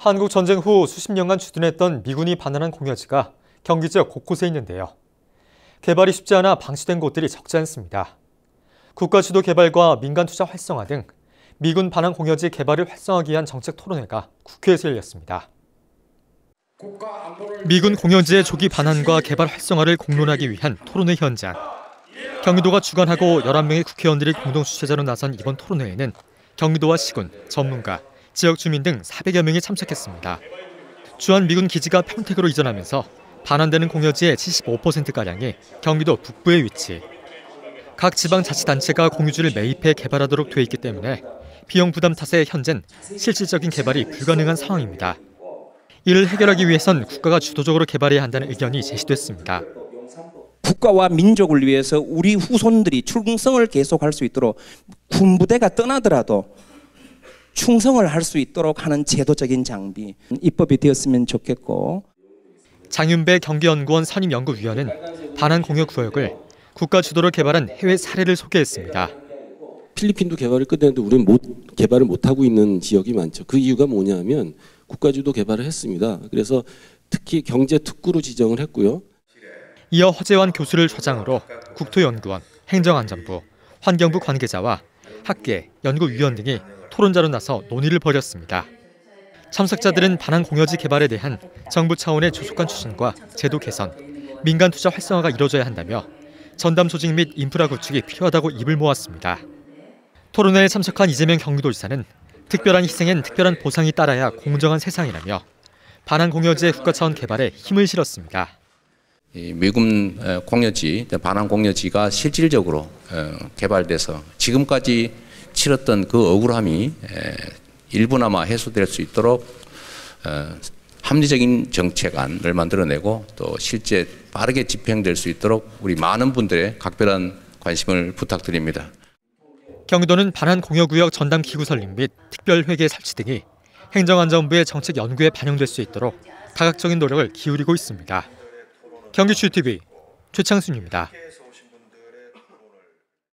한국전쟁 후 수십 년간 주둔했던 미군이 반환한 공여지가 경기 지역 곳곳에 있는데요. 개발이 쉽지 않아 방치된 곳들이 적지 않습니다. 국가주도 개발과 민간 투자 활성화 등 미군 반환 공여지 개발을 활성화하기 위한 정책 토론회가 국회에서 열렸습니다. 미군 공여지의 조기 반환과 개발 활성화를 공론하기 위한 토론회 현장. 경기도가 주관하고 11명의 국회의원들이 공동 주최자로 나선 이번 토론회에는 경기도와 시군, 전문가, 지역 주민 등 400여 명이 참석했습니다. 주한 미군 기지가 평택으로 이전하면서 반환되는 공여지의 75%가량이 경기도 북부에 위치. 각 지방자치단체가 공유지를 매입해 개발하도록 돼 있기 때문에 비용 부담 탓에 현재는 실질적인 개발이 불가능한 상황입니다. 이를 해결하기 위해선 국가가 주도적으로 개발해야 한다는 의견이 제시됐습니다. 국가와 민족을 위해서 우리 후손들이 충성을 계속할 수 있도록 군부대가 떠나더라도 충성을 할 수 있도록 하는 제도적인 장비, 입법이 되었으면 좋겠고. 장윤배 경기연구원 선임연구위원은 반환 공여 구역을 국가 주도로 개발한 해외 사례를 소개했습니다. 필리핀도 개발을 끝냈는데 우리는 개발을 못하고 있는 지역이 많죠. 그 이유가 뭐냐면 국가 주도 개발을 했습니다. 그래서 특히 경제 특구로 지정을 했고요. 이어 허재완 교수를 좌장으로 국토연구원, 행정안전부, 환경부 관계자와 학계, 연구위원 등이 토론자로 나서 논의를 벌였습니다. 참석자들은 반환 공여지 개발에 대한 정부 차원의 조속한 추진과 제도 개선, 민간 투자 활성화가 이뤄져야 한다며 전담 조직 및 인프라 구축이 필요하다고 입을 모았습니다. 토론회에 참석한 이재명 경기도지사는 특별한 희생엔 특별한 보상이 따라야 공정한 세상이라며 반환 공여지의 국가 차원 개발에 힘을 실었습니다. 이 미군 공여지, 반환 공여지가 실질적으로 개발돼서 지금까지 치렀던 그 억울함이 일부나마 해소될 수 있도록 합리적인 정책안을 만들어내고 또 실제 빠르게 집행될 수 있도록 우리 많은 분들의 각별한 관심을 부탁드립니다. 경기도는 반환 공여구역 전담 기구 설립 및 특별회계 설치 등이 행정안전부의 정책 연구에 반영될 수 있도록 다각적인 노력을 기울이고 있습니다. 경기GTV 최창순입니다.